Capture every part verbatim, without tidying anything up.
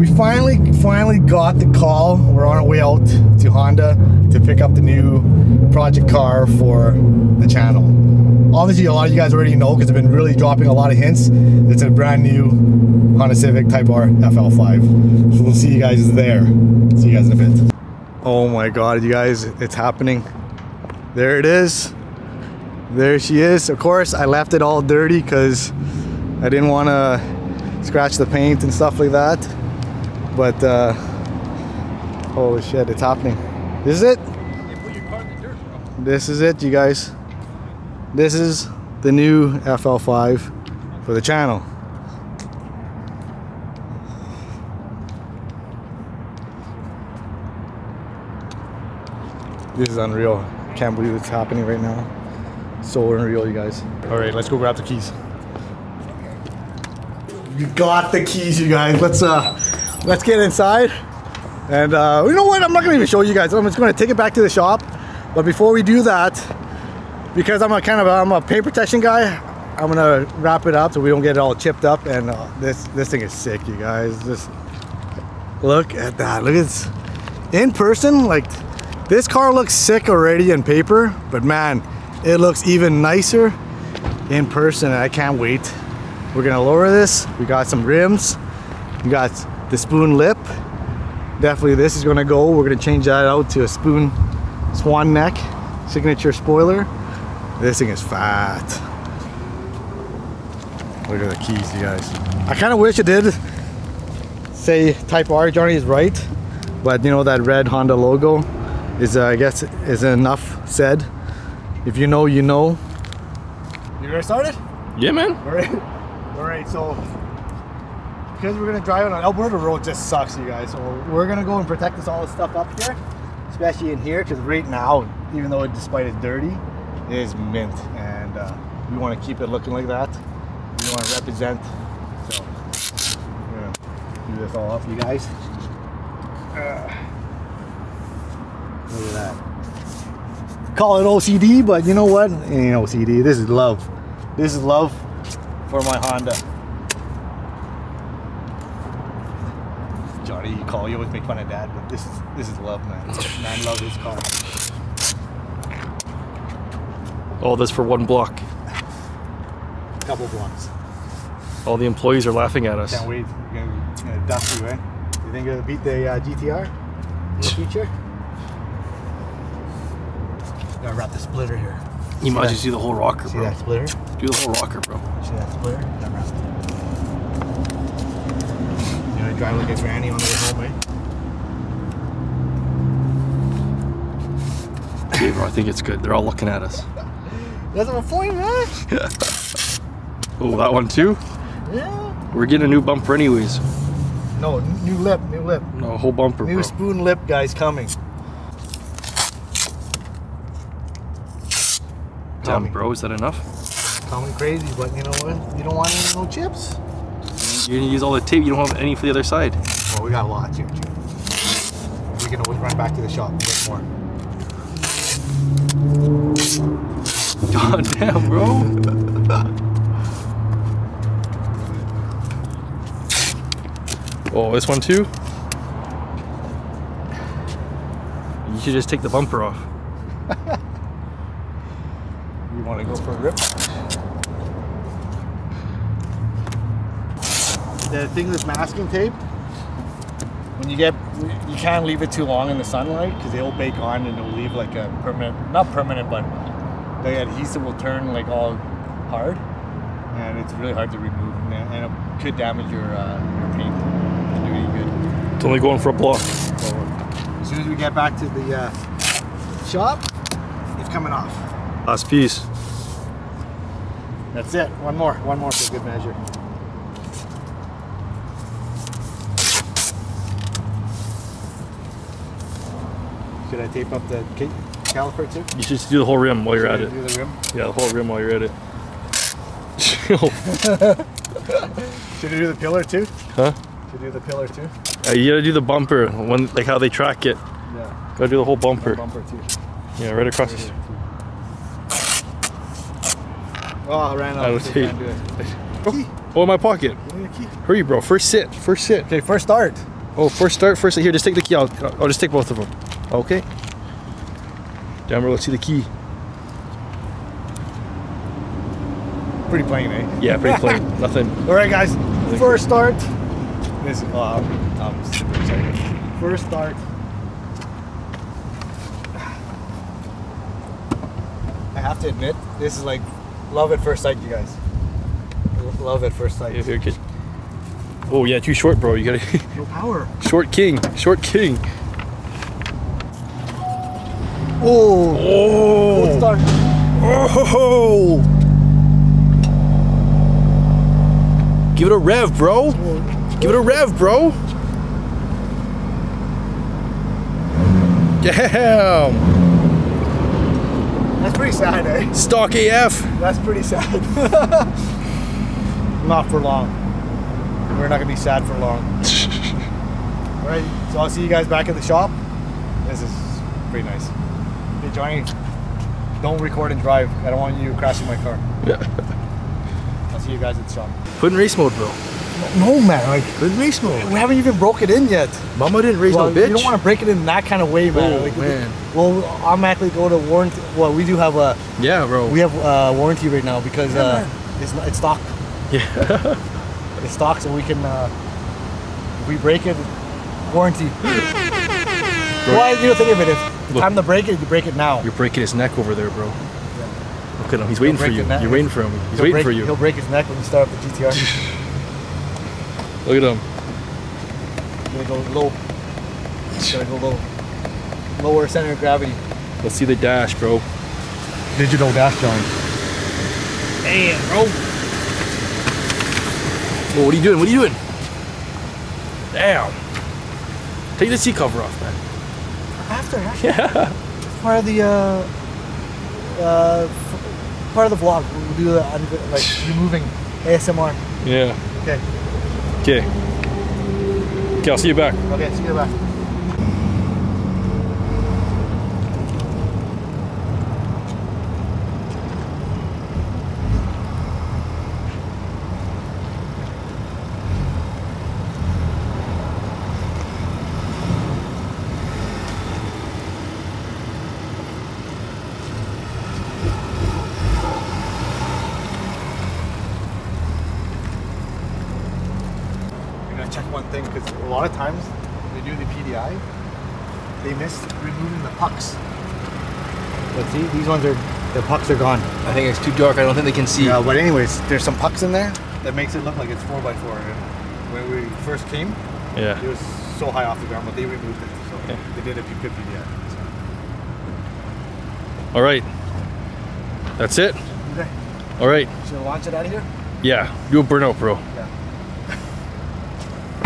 we finally, finally got the call. We're on our way out to Honda to pick up the new project car for the channel. Obviously, a lot of you guys already know because I've been really dropping a lot of hints. It's a brand new Honda Civic Type R F L five. So we'll see you guys there. See you guys in a bit. Oh my God, you guys, it's happening. There it is. There she is. Of course, I left it all dirty because I didn't want to scratch the paint and stuff like that. But, uh, holy shit, it's happening. This is it. This is it, you guys. This is the new F L five for the channel. This is unreal. Can't believe it's happening right now. So unreal, you guys. All right, let's go grab the keys. You got the keys, you guys. Let's, uh, let's get inside. And uh, you know what? I'm not gonna even show you guys. I'm just gonna take it back to the shop. But before we do that, because I'm a kind of I'm a paint protection guy, I'm gonna wrap it up so we don't get it all chipped up. And uh, this this thing is sick, you guys. Just look at that. Look at this in person, like. This car looks sick already in paper, but man, it looks even nicer in person. I can't wait. We're gonna lower this. We got some rims. We got the spoon lip. Definitely this is gonna go. We're gonna change that out to a spoon swan neck, signature spoiler. This thing is fat. Look at the keys, you guys. I kinda wish it did say Type R. Johnny is right, but you know that red Honda logo is uh, I guess is enough said. If you know, you know. You guys started? Yeah, man. All right. All right. So because we're gonna drive it on Alberta Road, just sucks, you guys. So we're gonna go and protect this all this stuff up here, especially in here, because right now, even though it, despite it's dirty, it is mint, and uh, we want to keep it looking like that. We want to represent. So we're gonna do this all up, you guys. Uh, Look at that. Call it O C D, but you know what? It ain't O C D. This is love. This is love for my Honda. Johnny, you call, you always make fun of Dad, but this is this is love, man. Man loves his car. All this for one block. Couple blocks. All the employees are laughing at us. Can't wait. We're gonna, we're gonna dust you, eh? You think it'll beat the uh, G T R in the future? Gotta wrap the splitter here. You might just do the whole rocker, see bro. See that splitter? Do the whole rocker, bro. See that splitter? Gotta wrap it. You know, drive like a granny on the way home, right? Hey, bro, I think it's good. They're all looking at us. That's my point, man. Oh, that one too? Yeah. We're getting a new bumper, anyways. No, new lip, new lip. No, whole bumper, new bro. New spoon lip, guys, coming. Damn, bro, is that enough? Coming crazy, but you know what? You don't want any no chips. You're gonna use all the tape. You don't have any for the other side. Well, we got a lot here, too. We can always run back to the shop and get more. God damn, bro. Oh, this one too. You should just take the bumper off. You want to go for a rip? The thing with masking tape, when you get, you can't leave it too long in the sunlight because they'll bake on and they'll leave like a permanent, not permanent, but the adhesive will turn like all hard, and it's really hard to remove, and it could damage your, uh, your paint. It'll do you good. It's only going for a block. As soon as we get back to the uh, shop, it's coming off. Last piece. That's it. One more. One more for good measure. Should I tape up the caliper too? You should do the whole rim while you're should at I it. Do the rim? Yeah, the whole rim while you're at it. Should I do the pillar too? Huh? Should I do the pillar too? Uh, you gotta do the bumper, one like how they track it. Yeah. Gotta do the whole bumper. The bumper too. Yeah, right across. Right. Oh, I ran out. I was Key. Oh, in my pocket. Yeah, key. Hurry, bro. First sit. First sit. Okay, first start. Oh, first start. First sit. Here, just take the key. I'll, I'll just take both of them. Okay. Down, bro. Let's see the key. Pretty plain, eh? Yeah, pretty plain. Nothing. All right, guys. First start. This is, uh, I'm super excited. First start. I have to admit, this is like love at first sight, you guys. Love at first sight. Yeah, here, kid. Oh yeah, too short, bro. You gotta. No power. Short king. Short king. Oh. Oh. Good start. Oh. Give it a rev, bro. Oh. Give it a rev, bro. Damn. That's pretty sad, eh? Stock A F. That's pretty sad. Not for long. We're not gonna be sad for long. All right, so I'll see you guys back at the shop. This is pretty nice. Hey Johnny, don't record and drive. I don't want you crashing my car. Yeah. I'll see you guys at the shop. Put in race mode, bro. No, man, like good race mode. We haven't even broke it in yet. Mama didn't race well, no bitch. You don't want to break it in that kind of way, man. Oh, like, man. We'll automatically go to warranty. Well, we do have a yeah, bro. We have a warranty right now because yeah, uh, it's it's stock. Yeah, it's stock, so we can uh, if we break it, warranty. Why well, you don't think of it? It's time to break it. You break it now. You're breaking his neck over there, bro. Yeah. Look at him. He's waiting for you. You're waiting for him. He's he'll waiting break, for you. He'll break his neck when you start up the G T R. Look at him. Gotta go low. Gotta go low. Lower center of gravity. Let's see the dash, bro. Digital dash drawing. Damn, bro. Whoa, what are you doing? What are you doing? Damn. Take the seat cover off, man. After, after. Yeah. It's part of the, uh, uh, part of the vlog. We'll do the, like, removing A S M R. Yeah. Okay. Okay. Okay, I'll see you back. Okay, see you back. Thing, because a lot of times they do the P D I, they miss removing the pucks. But see, these ones are, the pucks are gone. I think it's too dark, I don't think they can see. Yeah, but anyways, there's some pucks in there that makes it look like it's four by four. When we first came, yeah, it was so high off the ground, but they removed it, so okay. They did a good P D I. So. Alright, that's it? Okay. Alright. Should I launch it out of here? Yeah, do a burnout, bro. Yeah.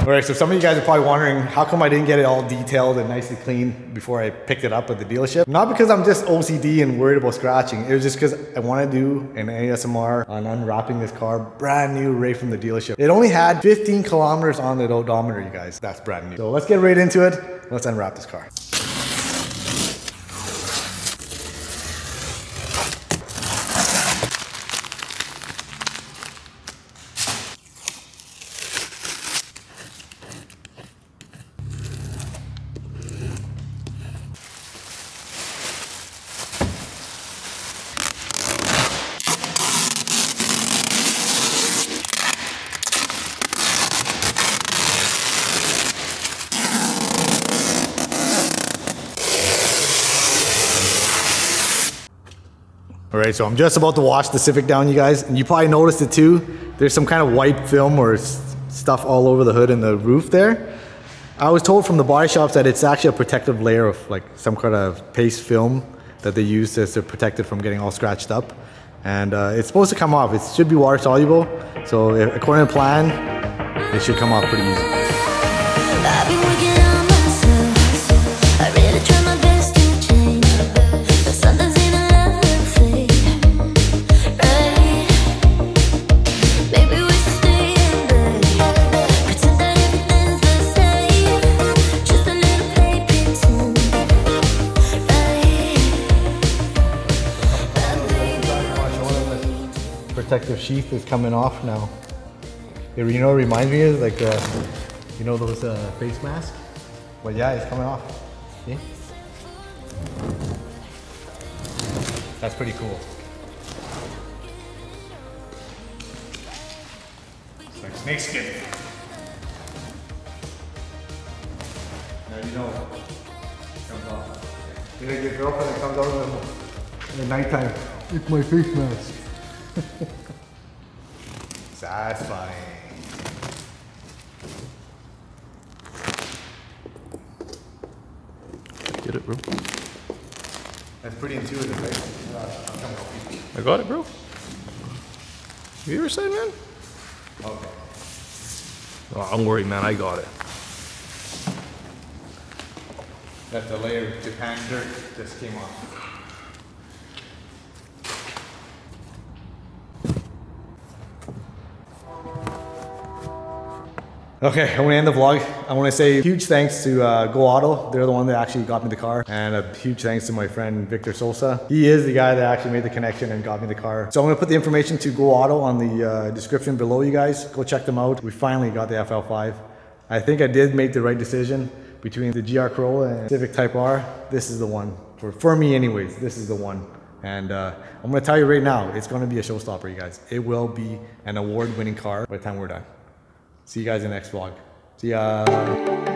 All right, so some of you guys are probably wondering, how come I didn't get it all detailed and nicely clean before I picked it up at the dealership? Not because I'm just O C D and worried about scratching. It was just because I want to do an A S M R on unwrapping this car, brand new right from the dealership. It only had fifteen kilometers on the odometer, you guys. That's brand new. So let's get right into it. Let's unwrap this car. Alright, so I'm just about to wash the Civic down, you guys, and you probably noticed it too. There's some kind of white film or stuff all over the hood and the roof there. I was told from the body shops that it's actually a protective layer of like some kind of paste film that they use as they're protected from getting all scratched up. And uh, it's supposed to come off. It should be water soluble, so according to plan, it should come off pretty easy. protective sheath is coming off now. It, you know, it reminds me of like, uh, you know, those uh, face masks? Well, yeah, it's coming off. See? That's pretty cool. It's like snake skin. Now you know it comes off. You know, your girlfriend comes out in the nighttime. It's my face mask. Satisfying. Get it, bro. That's pretty intuitive, right? I got it, bro. You ever say, man? Okay. Oh, I'm worried, man. I got it. That's a layer of Japan dirt just came off. Okay, I want to end the vlog. I want to say huge thanks to uh, Go Auto. They're the one that actually got me the car. And a huge thanks to my friend, Victor Sosa. He is the guy that actually made the connection and got me the car. So I'm going to put the information to Go Auto on the uh, description below, you guys. Go check them out. We finally got the F L five. I think I did make the right decision between the G R Corolla and Civic Type R. This is the one. For, for me anyways, this is the one. And uh, I'm going to tell you right now, it's going to be a showstopper, you guys. It will be an award-winning car by the time we're done. See you guys in the next vlog. See ya.